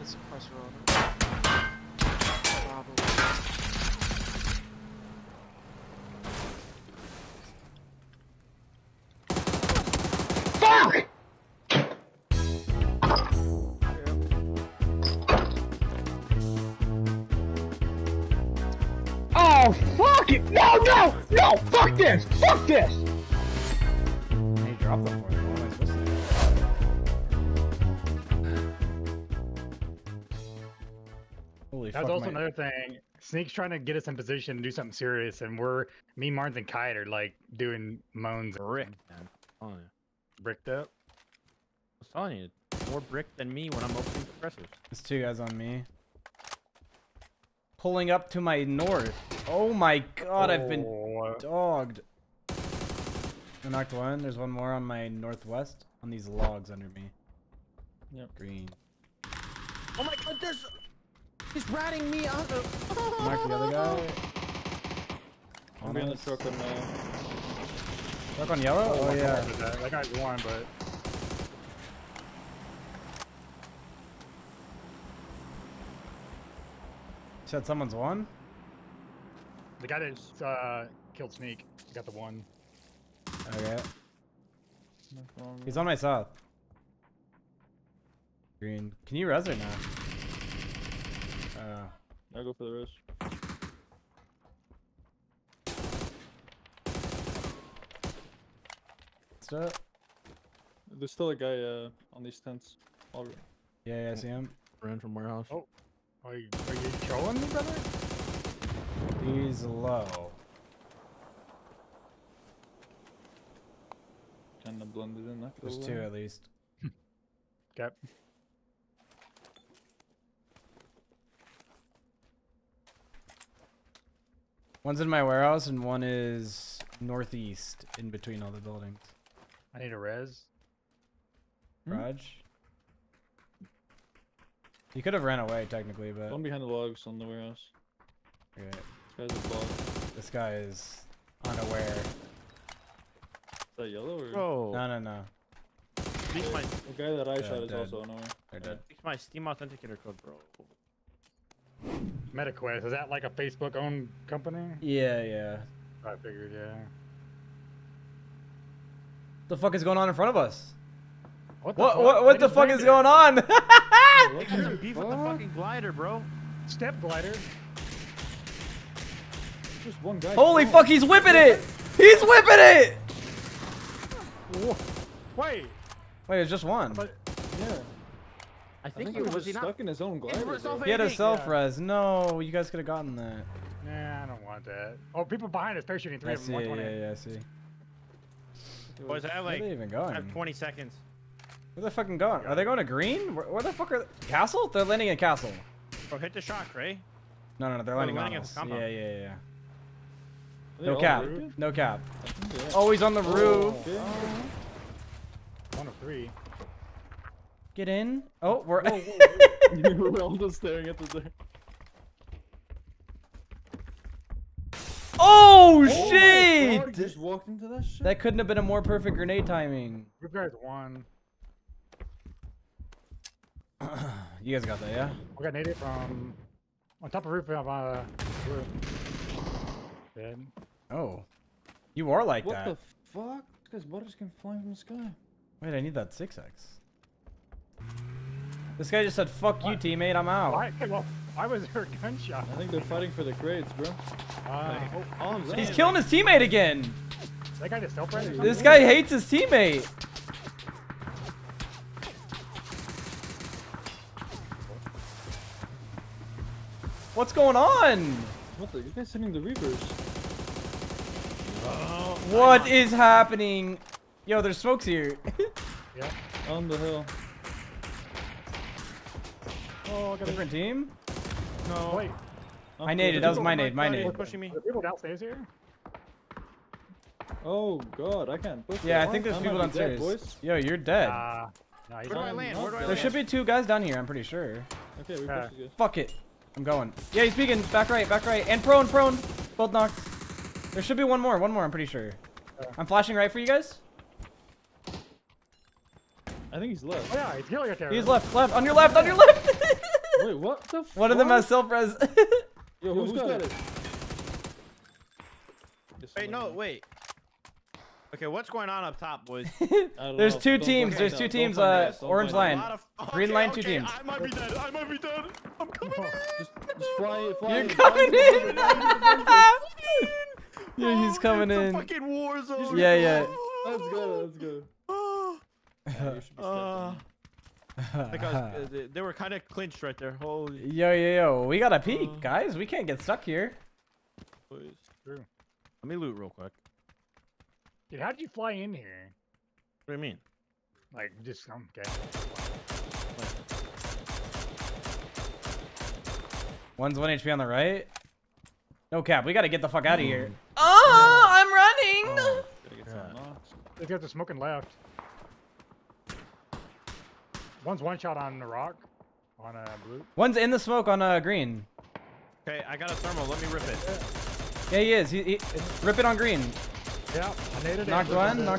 put a suppressor on it. Fuck! Yep. Oh, fuck it! No, no! No! Fuck this! Fuck this! Hey, drop them for me. What am I supposed to do? That was also another thing. Sneak's trying to get us in position to do something serious, and we're me, Martins, and Kite are like doing moans. Bricked. Oh, yeah. Bricked up. I was telling you, more bricked than me when I'm opening the pressure. There's two guys on me. Pulling up to my north. Oh my god, oh. I've been dogged. I knocked one. There's one more on my northwest on these logs under me. Yep. Green. Oh my god, there's. He's ratting me out of. Mark the other guy. I'm being the truck on now. Truck on yellow? Oh, oh yeah. That guy's one, but. Said someone's one? The guy that killed Sneak got the one. Okay. He's on my south. Green. Can you res or not? I'll go for the rush. What's up? There's still a guy on these tents. Already. Yeah, yeah, I see him. Ran from warehouse. Oh, are you trolling me, brother? He's low. Kinda blended in that. There's two at least. Okay. One's in my warehouse and one is northeast in between all the buildings. I need a res. Garage. You could have ran away technically, but. One behind the logs on the warehouse. Okay. This guy is unaware. Is that yellow or? Oh. No, no, no. The guy that I shot is also unaware. They're dead. Fix my Steam Authenticator code, bro. MetaQuest, is that like a Facebook-owned company? Yeah, yeah. I figured, yeah. The fuck is going on in front of us? What the fuck is going on? They got some beef with the fucking glider, bro. Step glider. Just one guy. Holy fuck, he's whipping it! He's whipping it! Wait. Wait, it's just one. But, yeah. I think he was stuck in his own glider. He had a self-res. Yeah. No, you guys could have gotten that. Nah, I don't want that. Oh, people behind us, parachuting three of them. 120. Yeah, yeah, I see. Boys, where are they even going? I have 20 seconds. Where the fuck are they going? Are they going to green? Where the fuck are they? Castle? They're landing at castle. Bro, hit the shot, Cray. No, no, no, they're landing on us. Yeah, yeah, yeah. No cap. No cap. Oh, he's on the roof. One of three. Get in. Oh, we're we're all just staring at the thing. Oh shit! God, just walked into that shit. That couldn't have been a more perfect grenade timing. You guys won. You guys got that, yeah? I got naded from on top of roof of roof. Dead. Oh. You are like that. What the fuck? This guy's butters can fly from the sky. Wait, I need that 6x. This guy just said, fuck you, teammate, I'm out. Well, I was her gunshot. I think they're fighting for the grades, bro. He's killing his teammate again. That guy just self-redded. This guy hates his teammate. What's going on? What the? You guys hitting the Reavers. What is happening? Yo, there's smokes here. Yeah. On the hill. Oh, I got a different team? No. Wait. I naded. That was my nade. My nade. Are people downstairs here? Oh, God. I can't push. Yeah, I think there's people downstairs. Yo, you're dead. No, where do I land? Where do I land? There should be two guys down here, I'm pretty sure. Okay, we pushed you. Fuck it. I'm going. Yeah, he's peeking. Back right. And prone, prone. Both knocked. There should be one more. One more, I'm pretty sure. I'm flashing right for you guys. I think he's left. Oh, yeah, he's healing right there. He's left, on your left, on your left! what the fuck? One of them has self-res. Yo, who's got it? Wait, no, wait. Okay, what's going on up top, boys? There's two teams. There's two teams. Orange line, green line, two teams. I might be dead. I might be dead. I'm coming in. Just fly. You're coming in. Yeah, he's coming in. Fucking war zone. Yeah, yeah. Let's go. Let's go. They were kind of clinched right there. Holy. Yo. We gotta peek, guys. We can't get stuck here. Please. Sure. Let me loot real quick. Dude, how did you fly in here? What do you mean? Like, just, okay. One's 1 HP on the right. No cap, we gotta get the fuck out of here. Oh, I'm running! Oh, they got the smoking left. One's one shot on the rock, on blue. One's in the smoke on green. Okay, I got a thermal, let me rip it. Yeah, he is. He rip it on green. Yeah, I needed it. Knocked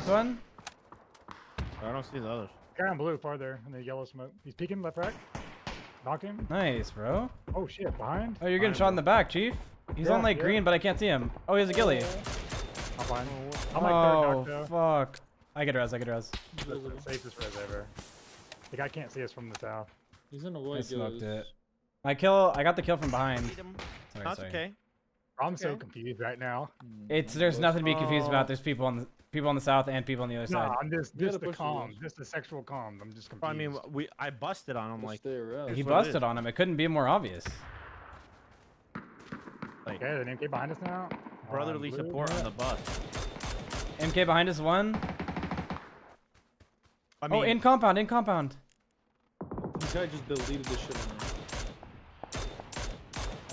one. I don't see the others. Guy on blue, farther in the yellow smoke. He's peeking left, right. Knocked him. Nice, bro. Oh shit, behind. Oh, you're getting shot in the back, Chief. He's on like green, but I can't see him. Oh, he has a ghillie. I'm fine. I'm like third knocked, though. Fuck. I get res. That's the safest res ever. The guy can't see us from the south. He's in the way. I smoked it. I got the kill from behind. That's okay. I'm so confused right now. There's nothing to be confused about. There's people on the south and people on the other side. No, I'm just the comms, just the sexual comms. I'm just confused. I mean, I busted on him like he busted on him. It couldn't be more obvious. Like, okay, the MK behind us now. Brotherly support on the bus. MK behind us one. I mean, in compound, This guy just deleted this shit.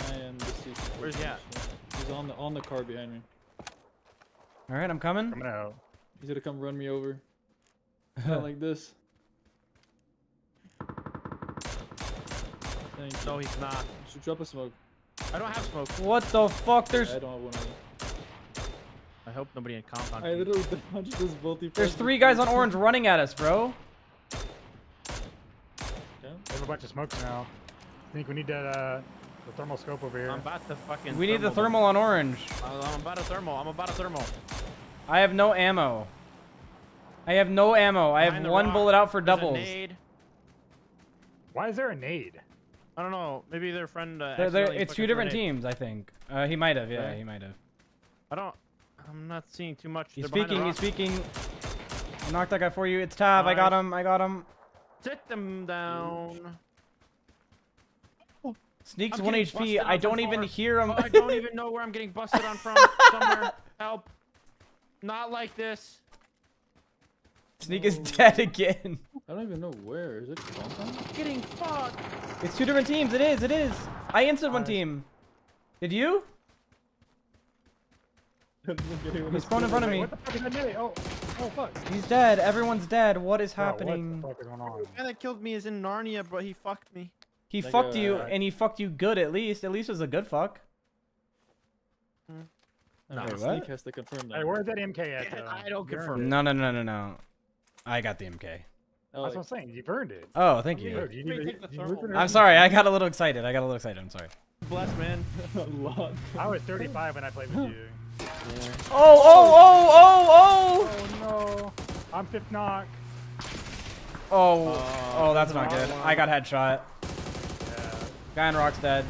I am the secret. Where's he at? He's on the car behind me. All right, I'm coming. Coming out. He's gonna come run me over. Not like this. Thank you. No, he's not. You should drop a smoke. I don't have smoke. What the fuck? There's. I don't have one of these. I hope nobody in compound. I literally dodged this multi. There's three guys on orange running at us, bro. Okay. There's a bunch of smokes now. I think we need that. The thermal scope over here. I'm about to fucking. We need the thermal on orange. I'm about a thermal. I have no ammo. I have one bullet out for doubles. Why is there a nade? I don't know. Maybe their friend. It's two different teams, I think. He might have. Yeah, he might have. I'm not seeing too much. He's speaking. I knocked that guy for you. It's Tab. Nice. I got him. Sit them down. Sneaks 1 HP. I don't even hear him. I don't even know where I'm getting busted on from. Somewhere. Help. Not like this. Sneak is dead again. I don't even know where. Is it compound? Getting fucked. It's two different teams. It is. I answered one team. Did you? He spawned in front of me. What the fuck did I do? Oh, fuck. He's dead. Everyone's dead. What is happening? What the fuck is going on? The guy that killed me is in Narnia, but he fucked me. He fucked you, and he fucked you good at least. At least it was a good fuck. No, Sneak has to confirm that. Hey, where's that MK at? Though? I don't confirm it. No. I got the MK. Oh, that's what I'm saying. You've earned it. Oh, thank you. I'm sorry. I got a little excited. I'm sorry. Bless, man. I was 35 when I played with you. Yeah. Oh, no. I'm fifth knock. Oh, that's not good. I got headshot. Guy on rock's dead.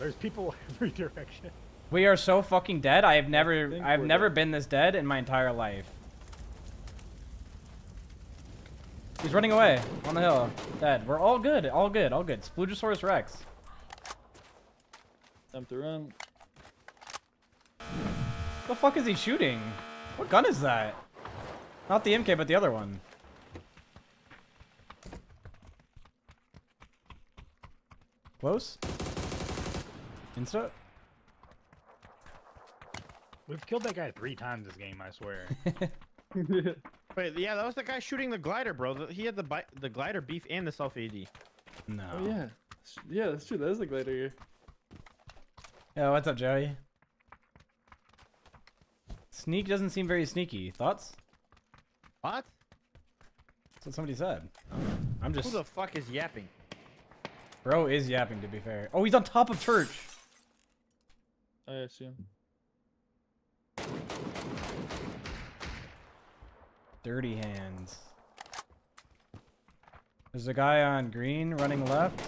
There's people every direction. We are so fucking dead. I've never been this dead in my entire life. He's running away on the hill. Dead. We're all good. All good. Splugosaurus Rex. Time to run. The fuck is he shooting? What gun is that? Not the MK, but the other one. Close. Insta. We've killed that guy 3 times this game, I swear. Wait, yeah, that was the guy shooting the glider, bro. He had the glider beef and the self AD. No. Oh, yeah, that's true. That is the glider here. Yeah, what's up, Joey? Sneak doesn't seem very sneaky. Thoughts? What? That's what somebody said. I'm just... Who the fuck is yapping? Bro is yapping, to be fair. Oh, he's on top of church. I see him. 30 hands. There's a guy on green running left.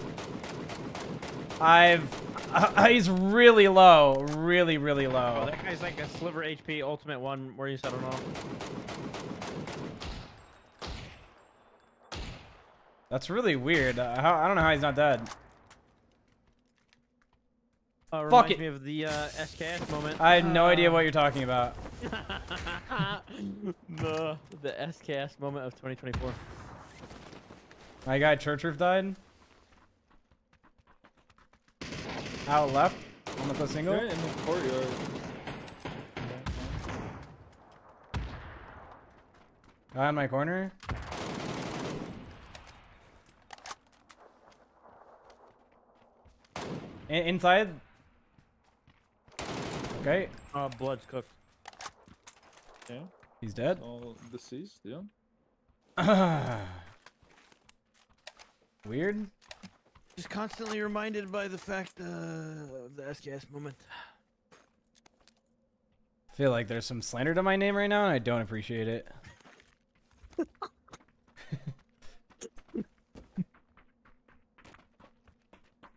He's really low. Really, really low. Oh, that guy's like a sliver HP ultimate one where he's, I don't know. That's really weird. I don't know how he's not dead. Fuck it. Reminds me of the SKS moment. I had no idea what you're talking about. the SKS moment of 2024. My guy Church Roof died. Out left on the plus single. They're in the courtyard. Guy in my corner. Inside. Okay. Blood's cooked. Yeah. He's dead. All deceased, yeah. Weird. Just constantly reminded by the fact of the SKS moment. I feel like there's some slander to my name right now, and I don't appreciate it.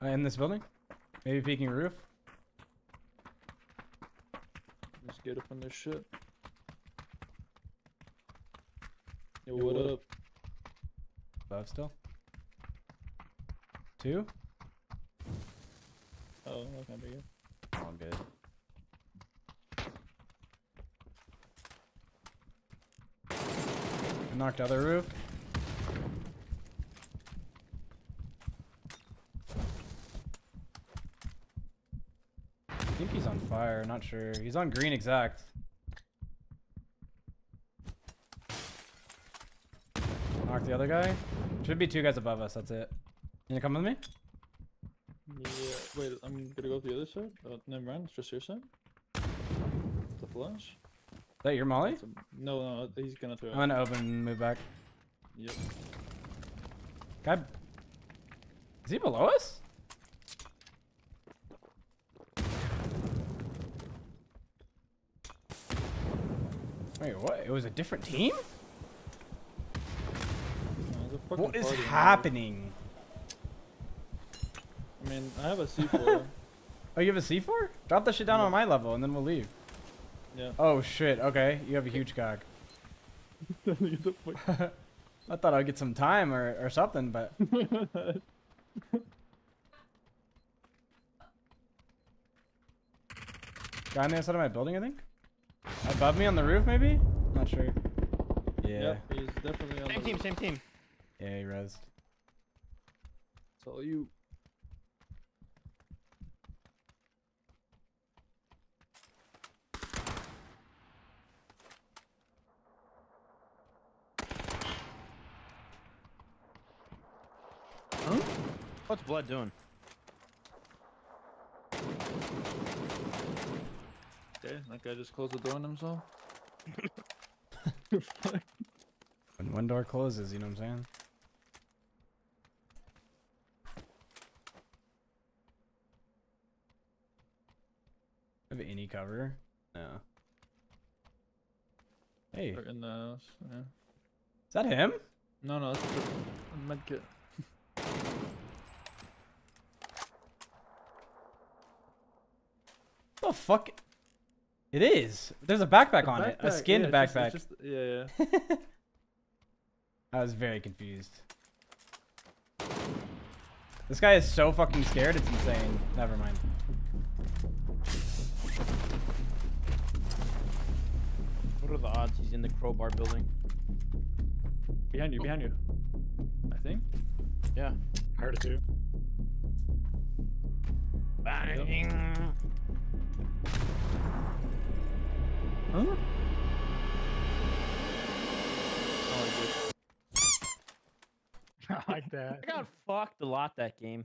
In this building? Maybe peeking roof? Just get up on this shit. Yo, what up? Above still? Two? Oh, that's not big. Oh, I'm good. I knocked other roof. I think he's on fire, not sure. He's on green exact. Knock the other guy. Should be two guys above us, that's it. You gonna come with me? Yeah, wait, I'm gonna go to the other side. Oh, never mind, it's just your side. The flash. Is that your molly? No, he's gonna throw it. I'm gonna open and move back. Yep. Guy. Is he below us? Wait, what? It was a different team? No, what is happening? I mean, I have a C4. Oh, you have a C4? Drop that shit down on my level and then we'll leave. Yeah. Oh shit, okay. You have a huge cock. I thought I'd get some time or something, but... Guy on the outside of my building, I think? Above me on the roof, maybe? Not sure. Yeah. Yep, he's definitely on the roof. Same team. Yeah, he rezzed. It's all you. Huh? What's blood doing? Okay, that guy just closed the door on himself. When one door closes, you know what I'm saying? Have any cover? No. Hey. They're in the house. Yeah. Is that him? No, that's a medkit. The fuck? It is. There's a backpack on it. A skinned backpack. Yeah. I was very confused. This guy is so fucking scared. It's insane. Never mind. What are the odds he's in the crowbar building? Behind you. I think. Yeah. Hard to do. Bang. Huh? I like that. I got fucked a lot that game.